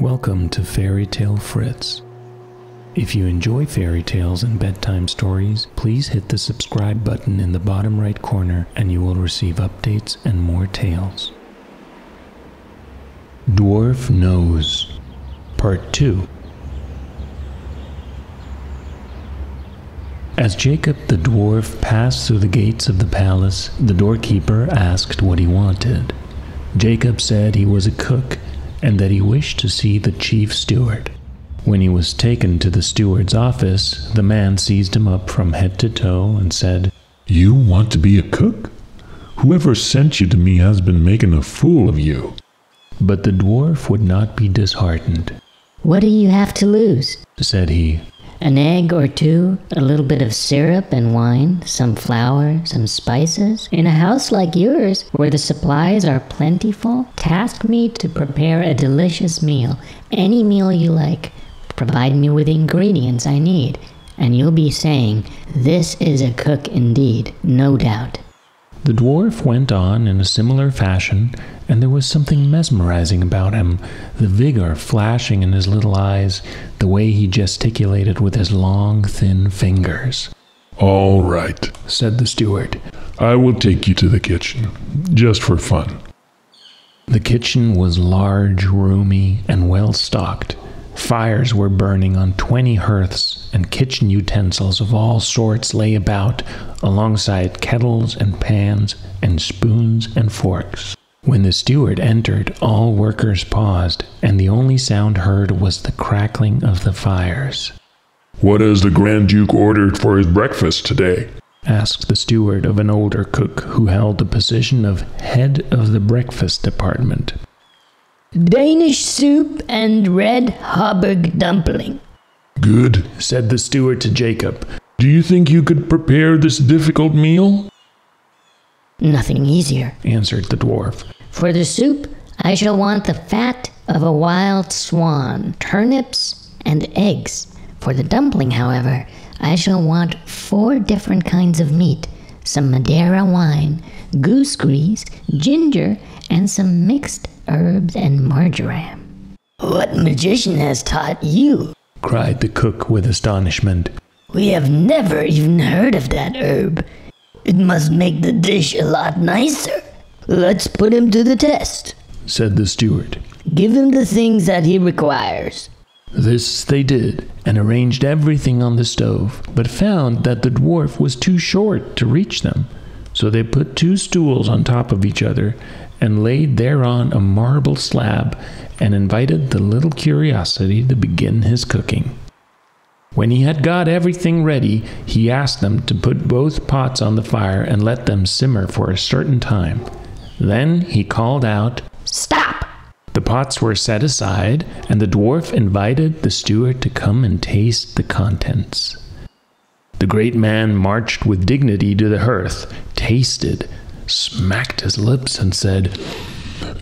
Welcome to Fairy Tale Fritz. If you enjoy fairy tales and bedtime stories, please hit the subscribe button in the bottom right corner and you will receive updates and more tales. Dwarf Nose, Part 2. As Jacob the dwarf passed through the gates of the palace, the doorkeeper asked what he wanted. Jacob said he was a cook and that he wished to see the chief steward. When he was taken to the steward's office, the man seized him up from head to toe and said, "You want to be a cook? Whoever sent you to me has been making a fool of you." But the dwarf would not be disheartened. "What do you have to lose?" said he. "An egg or two, a little bit of syrup and wine, some flour, some spices. In a house like yours, where the supplies are plentiful, task me to prepare a delicious meal, any meal you like. Provide me with the ingredients I need, and you'll be saying, 'This is a cook indeed, no doubt.'" The dwarf went on in a similar fashion, and there was something mesmerizing about him, the vigor flashing in his little eyes, the way he gesticulated with his long, thin fingers. "All right," said the steward. "I will take you to the kitchen, just for fun." The kitchen was large, roomy, and well-stocked. Fires were burning on 20 hearths, and kitchen utensils of all sorts lay about, alongside kettles and pans and spoons and forks. When the steward entered, all workers paused, and the only sound heard was the crackling of the fires. "What has the Grand Duke ordered for his breakfast today?" asked the steward of an older cook who held the position of head of the breakfast department. "Danish soup and red hauberk dumpling." "Good," said the steward to Jacob. "Do you think you could prepare this difficult meal?" "Nothing easier," answered the dwarf. "For the soup, I shall want the fat of a wild swan, turnips, and eggs. For the dumpling, however, I shall want 4 different kinds of meat, some Madeira wine, goose grease, ginger, and some mixed herbs and marjoram." "What magician has taught you?" cried the cook with astonishment. "We have never even heard of that herb. It must make the dish a lot nicer." "Let's put him to the test," said the steward. "Give him the things that he requires." This they did, and arranged everything on the stove, but found that the dwarf was too short to reach them. So they put 2 stools on top of each other, and laid thereon a marble slab, and invited the little curiosity to begin his cooking. When he had got everything ready, he asked them to put both pots on the fire and let them simmer for a certain time. Then he called out, "Stop!" The pots were set aside, and the dwarf invited the steward to come and taste the contents. The great man marched with dignity to the hearth, tasted, smacked his lips and said,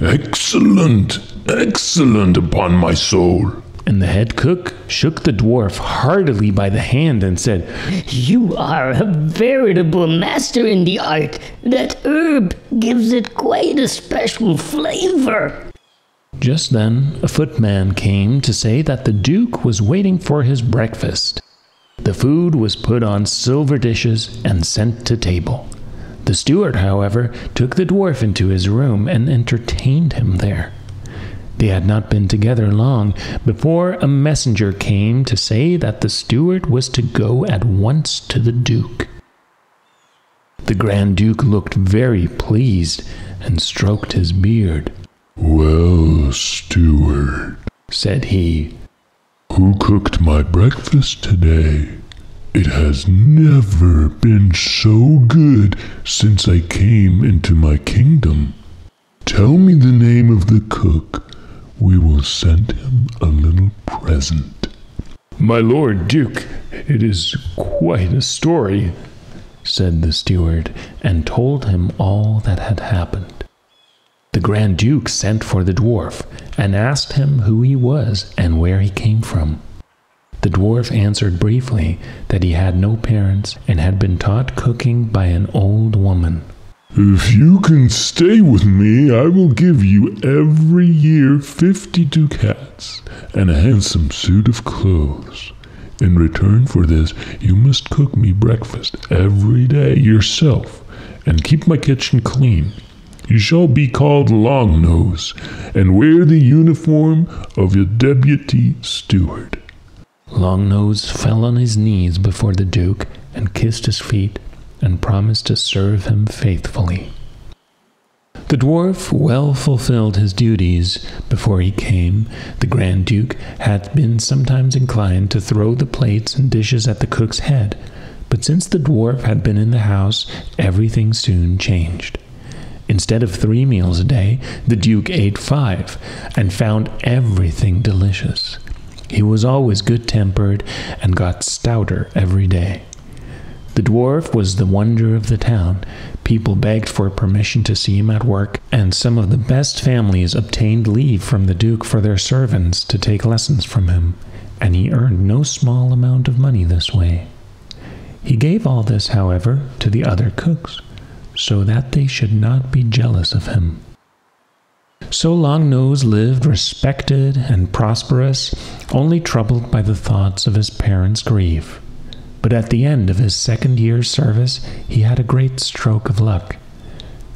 "Excellent, excellent upon my soul." And the head cook shook the dwarf heartily by the hand and said, "You are a veritable master in the art. That herb gives it quite a special flavor." Just then, a footman came to say that the Duke was waiting for his breakfast. The food was put on silver dishes and sent to table. The steward, however, took the dwarf into his room and entertained him there. They had not been together long before a messenger came to say that the steward was to go at once to the Duke. The Grand Duke looked very pleased and stroked his beard. "Well, steward," said he, "who cooked my breakfast today? It has never been so good since I came into my kingdom. Tell me the name of the cook. We will send him a little present." "My lord Duke, it is quite a story," said the steward, and told him all that had happened. The Grand Duke sent for the dwarf, and asked him who he was and where he came from. The dwarf answered briefly that he had no parents and had been taught cooking by an old woman. If you can stay with me, I will give you every year 50 ducats and a handsome suit of clothes. In return for this, you must cook me breakfast every day yourself and keep my kitchen clean. You shall be called Long Nose and wear the uniform of your deputy steward." Long Nose fell on his knees before the Duke and kissed his feet, and promised to serve him faithfully. The dwarf well fulfilled his duties. Before he came, the Grand Duke had been sometimes inclined to throw the plates and dishes at the cook's head, but since the dwarf had been in the house, everything soon changed. Instead of 3 meals a day, the Duke ate 5, and found everything delicious. He was always good-tempered and got stouter every day. The dwarf was the wonder of the town. People begged for permission to see him at work, and some of the best families obtained leave from the Duke for their servants to take lessons from him, and he earned no small amount of money this way. He gave all this, however, to the other cooks, so that they should not be jealous of him. So Long Nose lived respected and prosperous, only troubled by the thoughts of his parents' grief. But at the end of his 2nd year's service, he had a great stroke of luck.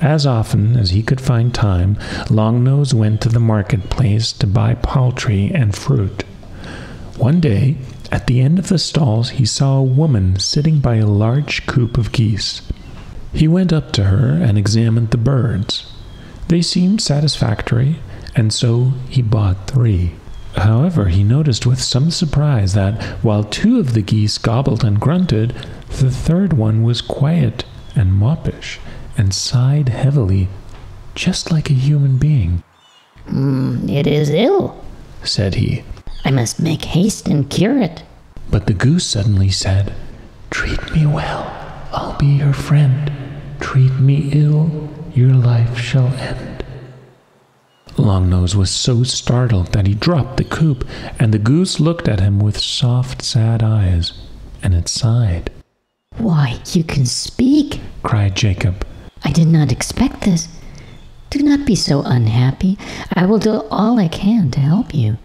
As often as he could find time, Long Nose went to the marketplace to buy poultry and fruit. One day, at the end of the stalls, he saw a woman sitting by a large coop of geese. He went up to her and examined the birds. They seemed satisfactory, and so he bought 3. However, he noticed with some surprise that, while 2 of the geese gobbled and grunted, the 3rd one was quiet and moppish, and sighed heavily, just like a human being. "It is ill," said he. "I must make haste and cure it." But the goose suddenly said, "Treat me well, I'll be your friend. Treat me ill, your life shall end." Long Nose was so startled that he dropped the coop, and the goose looked at him with soft, sad eyes, and it sighed. "Why, you can speak!" cried Jacob. "I did not expect this. Do not be so unhappy. I will do all I can to help you.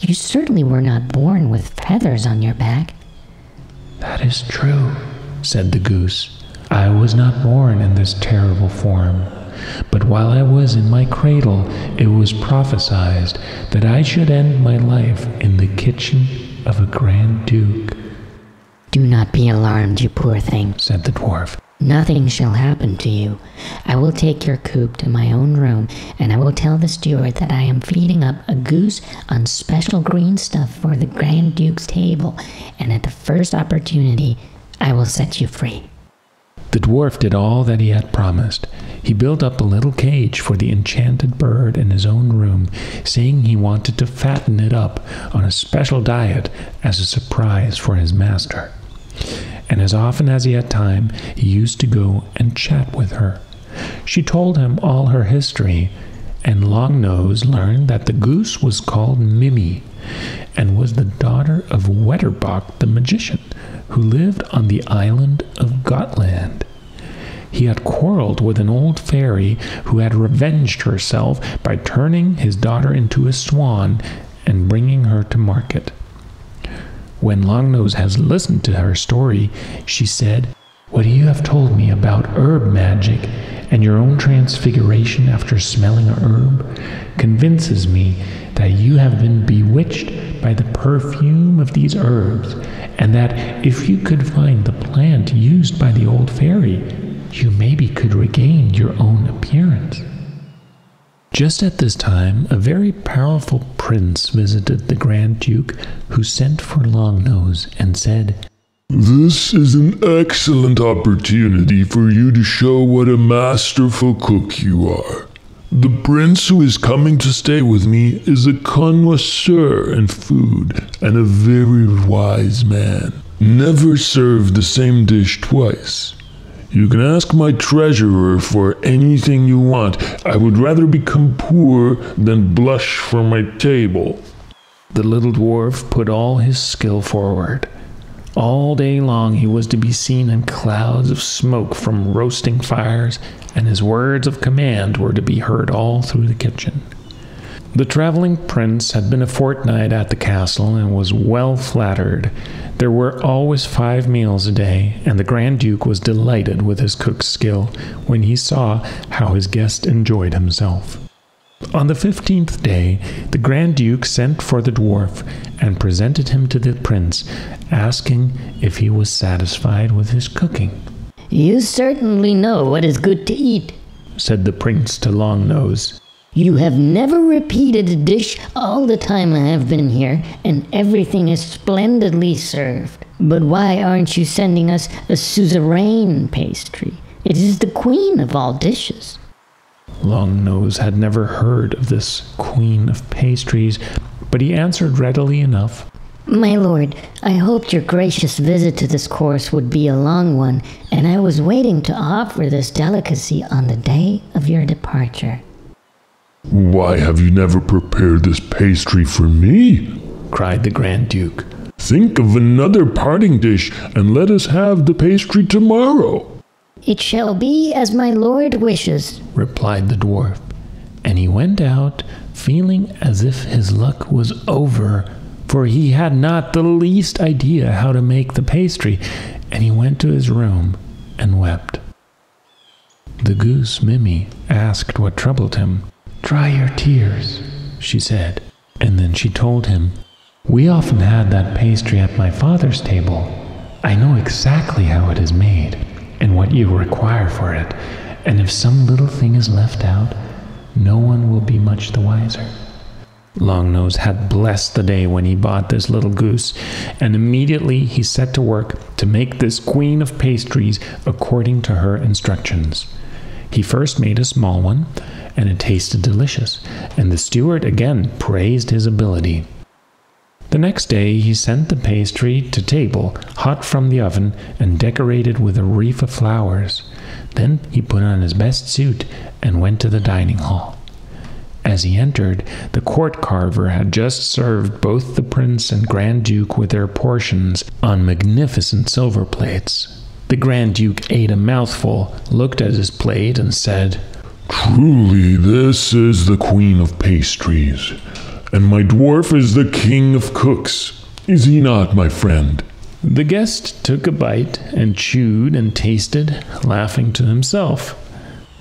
You certainly were not born with feathers on your back." "That is true," said the goose. "I was not born in this terrible form. But while I was in my cradle, it was prophesied that I should end my life in the kitchen of a Grand Duke." "Do not be alarmed, you poor thing," said the dwarf. "Nothing shall happen to you. I will take your coop to my own room, and I will tell the steward that I am feeding up a goose on special green stuff for the Grand Duke's table, and at the first opportunity, I will set you free." The dwarf did all that he had promised. He built up a little cage for the enchanted bird in his own room, saying he wanted to fatten it up on a special diet as a surprise for his master. And as often as he had time, he used to go and chat with her. She told him all her history, and Long Nose learned that the goose was called Mimi, and was the daughter of Wetterbach the magician, who lived on the island of Gotland. He had quarreled with an old fairy who had revenged herself by turning his daughter into a swan and bringing her to market. When Long Nose has listened to her story, she said, "What you have told me about herb magic and your own transfiguration after smelling a herb convinces me that you have been bewitched by the perfume of these herbs, and that if you could find the plant used by the old fairy, you maybe could regain your own appearance." Just at this time, a very powerful prince visited the Grand Duke, who sent for Long Nose and said, "This is an excellent opportunity for you to show what a masterful cook you are. The prince who is coming to stay with me is a connoisseur in food and a very wise man. Never serve the same dish twice. You can ask my treasurer for anything you want. I would rather become poor than blush for my table." The little dwarf put all his skill forward. All day long he was to be seen in clouds of smoke from roasting fires, and his words of command were to be heard all through the kitchen. The traveling prince had been a fortnight at the castle and was well flattered. There were always 5 meals a day, and the Grand Duke was delighted with his cook's skill when he saw how his guest enjoyed himself. On the 15th day, the Grand Duke sent for the dwarf and presented him to the prince, asking if he was satisfied with his cooking. "You certainly know what is good to eat," said the prince to Longnose. "You have never repeated a dish all the time I have been here, and everything is splendidly served. But why aren't you sending us a suzerain pastry? It is the queen of all dishes." Longnose had never heard of this queen of pastries, but he answered readily enough. "My lord, I hoped your gracious visit to this course would be a long one, and I was waiting to offer this delicacy on the day of your departure." "Why have you never prepared this pastry for me?" cried the Grand Duke. "Think of another parting dish, and let us have the pastry tomorrow." "It shall be as my lord wishes," replied the dwarf, and he went out, feeling as if his luck was over, for he had not the least idea how to make the pastry, and he went to his room and wept. The goose Mimi asked what troubled him. "Dry your tears," she said, and then she told him, "We often had that pastry at my father's table. I know exactly how it is made, and what you require for it, and if some little thing is left out, no one will be much the wiser." Longnose had blessed the day when he bought this little goose, and immediately he set to work to make this queen of pastries according to her instructions. He first made a small one, and it tasted delicious, and the steward again praised his ability. The next day he sent the pastry to table, hot from the oven, and decorated with a wreath of flowers. Then he put on his best suit and went to the dining hall. As he entered, the court carver had just served both the prince and Grand Duke with their portions on magnificent silver plates. The Grand Duke ate a mouthful, looked at his plate, and said, "Truly, this is the queen of pastries, and my dwarf is the king of cooks. Is he not, my friend?" The guest took a bite and chewed and tasted, laughing to himself.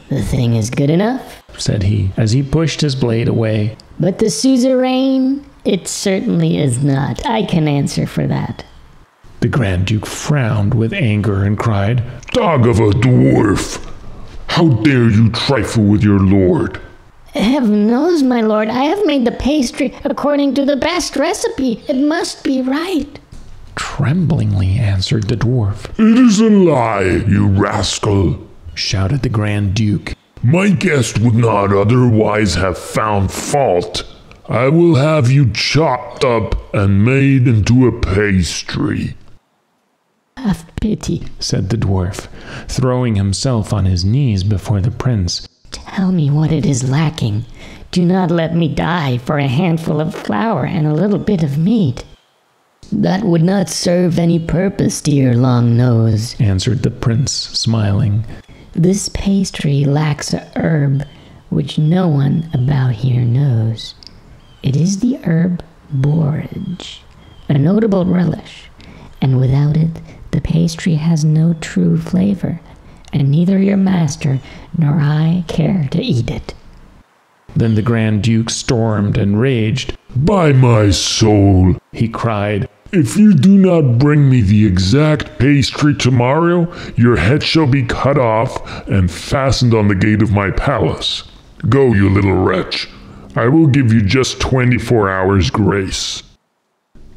"The thing is good enough," said he, as he pushed his blade away. "But the suzerain, it certainly is not. I can answer for that." The Grand Duke frowned with anger and cried, "Dog of a dwarf! How dare you trifle with your lord?" "Heaven knows, my lord, I have made the pastry according to the best recipe. It must be right," tremblingly answered the dwarf. "It is a lie, you rascal," shouted the Grand Duke. "My guest would not otherwise have found fault. I will have you chopped up and made into a pastry." "Have pity," said the dwarf, throwing himself on his knees before the prince. "Tell me what it is lacking. Do not let me die for a handful of flour and a little bit of meat." "That would not serve any purpose, dear Longnose," answered the prince, smiling. "This pastry lacks a herb which no one about here knows. It is the herb borage, a notable relish, and without it, the pastry has no true flavor, and neither your master nor I care to eat it." Then the Grand Duke stormed and raged. "By my soul," he cried, "if you do not bring me the exact pastry tomorrow, your head shall be cut off and fastened on the gate of my palace. Go, you little wretch. I will give you just 24 hours' grace."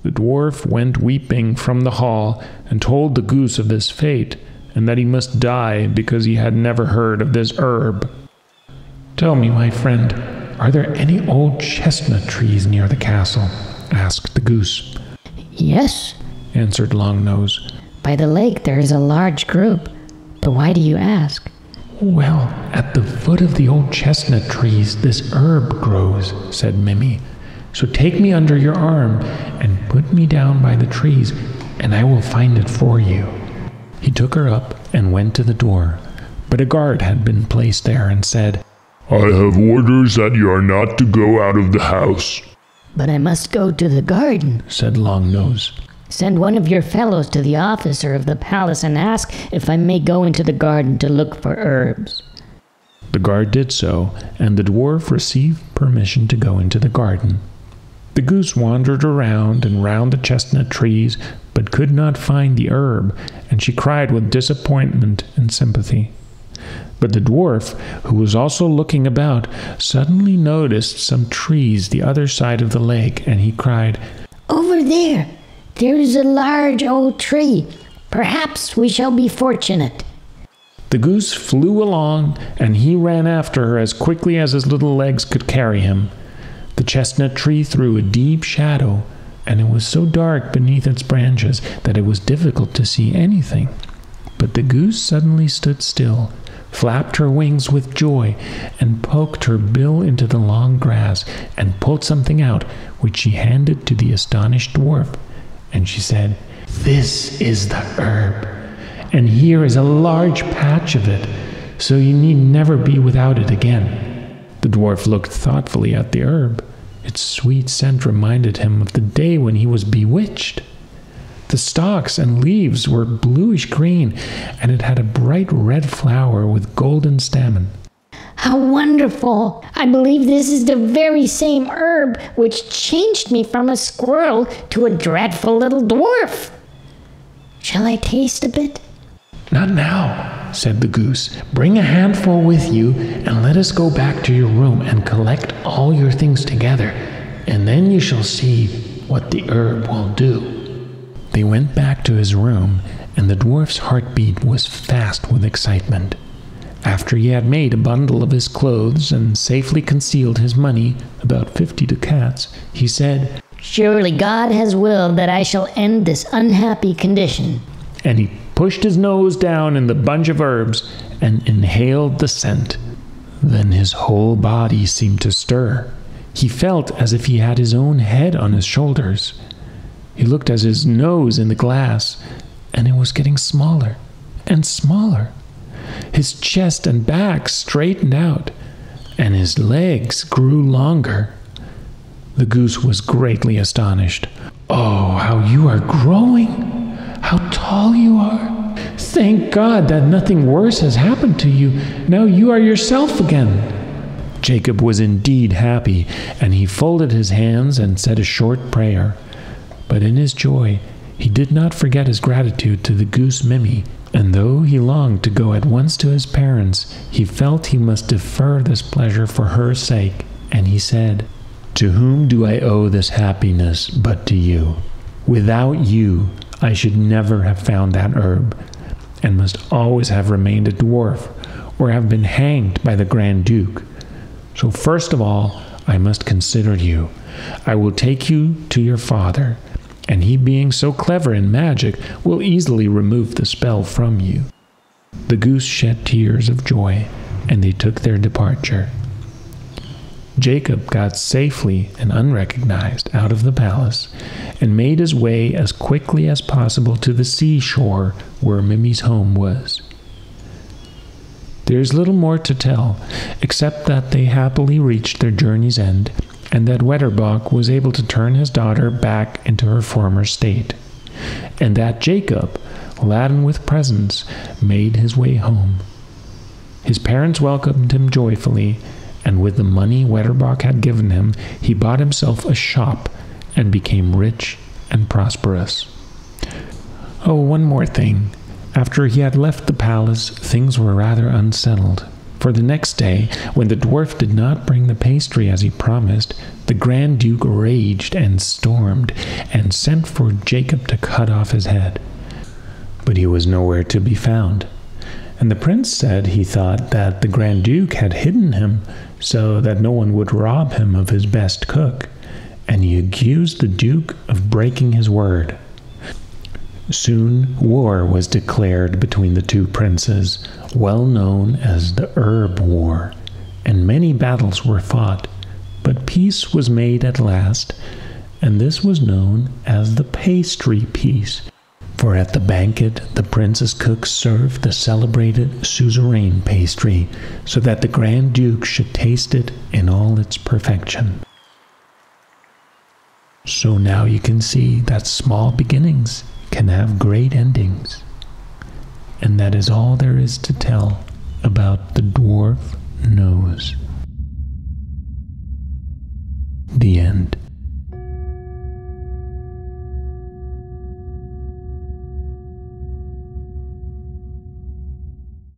The dwarf went weeping from the hall and told the goose of his fate, and that he must die because he had never heard of this herb. "Tell me, my friend, are there any old chestnut trees near the castle?" asked the goose. "Yes," answered Longnose. "By the lake there is a large group, but why do you ask?" "Well, at the foot of the old chestnut trees this herb grows," said Mimi. "So take me under your arm and put me down by the trees, and I will find it for you." He took her up and went to the door, but a guard had been placed there and said, "I have orders that you are not to go out of the house." "But I must go to the garden," said Long Nose. "Send one of your fellows to the officer of the palace and ask if I may go into the garden to look for herbs." The guard did so, and the dwarf received permission to go into the garden. The goose wandered around and round the chestnut trees, but could not find the herb, and she cried with disappointment and sympathy. But the dwarf, who was also looking about, suddenly noticed some trees the other side of the lake, and he cried, "Over there! There is a large old tree. Perhaps we shall be fortunate." The goose flew along, and he ran after her as quickly as his little legs could carry him. The chestnut tree threw a deep shadow, and it was so dark beneath its branches that it was difficult to see anything. But the goose suddenly stood still, flapped her wings with joy, and poked her bill into the long grass, and pulled something out, which she handed to the astonished dwarf. And she said, "This is the herb, and here is a large patch of it, so you need never be without it again." The dwarf looked thoughtfully at the herb. Its sweet scent reminded him of the day when he was bewitched. The stalks and leaves were bluish-green, and it had a bright red flower with golden stamens. "How wonderful! I believe this is the very same herb which changed me from a squirrel to a dreadful little dwarf. Shall I taste a bit?" "Not now," said the goose. "Bring a handful with you, and let us go back to your room and collect all your things together, and then you shall see what the herb will do." They went back to his room, and the dwarf's heartbeat was fast with excitement. After he had made a bundle of his clothes and safely concealed his money, about 50 ducats, he said, "Surely God has willed that I shall end this unhappy condition." And he pushed his nose down in the bunch of herbs and inhaled the scent. Then his whole body seemed to stir. He felt as if he had his own head on his shoulders. He looked at his nose in the glass, and it was getting smaller and smaller. His chest and back straightened out, and his legs grew longer. The goose was greatly astonished. "Oh, how you are growing! How tall you are! Thank God that nothing worse has happened to you. Now you are yourself again." Jacob was indeed happy, and he folded his hands and said a short prayer. But in his joy, he did not forget his gratitude to the goose Mimi, and though he longed to go at once to his parents, he felt he must defer this pleasure for her sake, and he said, "To whom do I owe this happiness but to you? Without you, I should never have found that herb, and must always have remained a dwarf, or have been hanged by the Grand Duke. So first of all, I must consider you. I will take you to your father, and he, being so clever in magic, will easily remove the spell from you." The goose shed tears of joy, and they took their departure. Jacob got safely and unrecognized out of the palace, and made his way as quickly as possible to the seashore where Mimi's home was. There is little more to tell, except that they happily reached their journey's end, and that Wetterbach was able to turn his daughter back into her former state, and that Jacob, laden with presents, made his way home. His parents welcomed him joyfully, and with the money Wetterbach had given him, he bought himself a shop and became rich and prosperous. Oh, one more thing. After he had left the palace, things were rather unsettled. For the next day, when the dwarf did not bring the pastry as he promised, the Grand Duke raged and stormed, and sent for Jacob to cut off his head. But he was nowhere to be found, and the prince said he thought that the Grand Duke had hidden him so that no one would rob him of his best cook, and he accused the Duke of breaking his word. Soon war was declared between the two princes, well known as the Herb War, and many battles were fought, but peace was made at last, and this was known as the Pastry Peace, for at the banquet the prince's cook served the celebrated suzerain pastry, so that the Grand Duke should taste it in all its perfection. So now you can see that small beginnings can have great endings. And that is all there is to tell about the Dwarf Nose.